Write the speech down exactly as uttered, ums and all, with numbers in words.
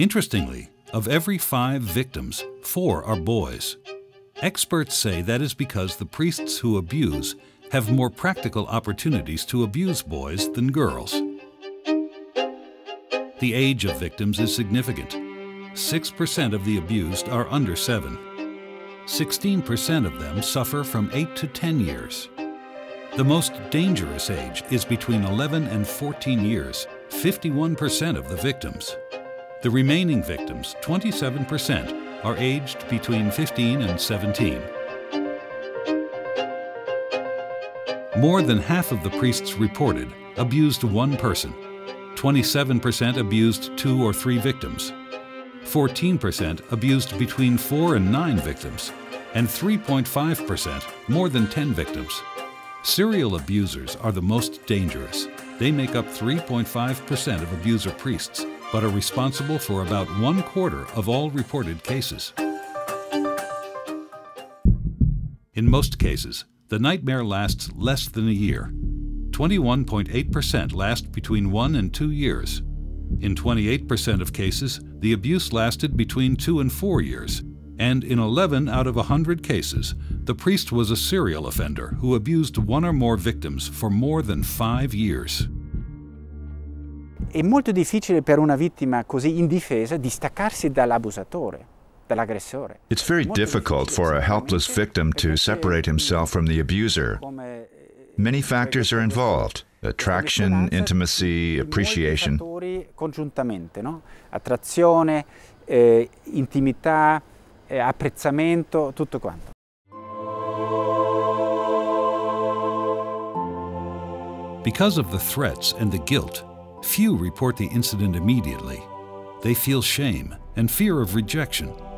Interestingly, of every five victims, four are boys. Experts say that is because the priests who abuse have more practical opportunities to abuse boys than girls. The age of victims is significant. six percent of the abused are under seven. sixteen percent of them suffer from eight to ten years. The most dangerous age is between eleven and fourteen years, fifty-one percent of the victims. The remaining victims, twenty-seven percent, are aged between fifteen and seventeen. More than half of the priests reported abused one person. twenty-seven percent abused two or three victims. fourteen percent abused between four and nine victims, and three point five percent more than ten victims. Serial abusers are the most dangerous. They make up three point five percent of abuser priests, but are responsible for about one quarter of all reported cases. In most cases, the nightmare lasts less than a year. twenty-one point eight percent last between one and two years. In twenty-eight percent of cases, the abuse lasted between two and four years, and in eleven out of one hundred cases, the priest was a serial offender who abused one or more victims for more than five years. È molto difficile per una vittima così indifesa distaccarsi dall'abusatore, dall'aggressore. It's very difficult for a helpless victim to separate himself from the abuser. Many factors are involved: attraction, intimacy, appreciation. Attrazione, intimità, apprezzamento, tutto quanto. Because of the threats and the guilt, few report the incident immediately. They feel shame and fear of rejection,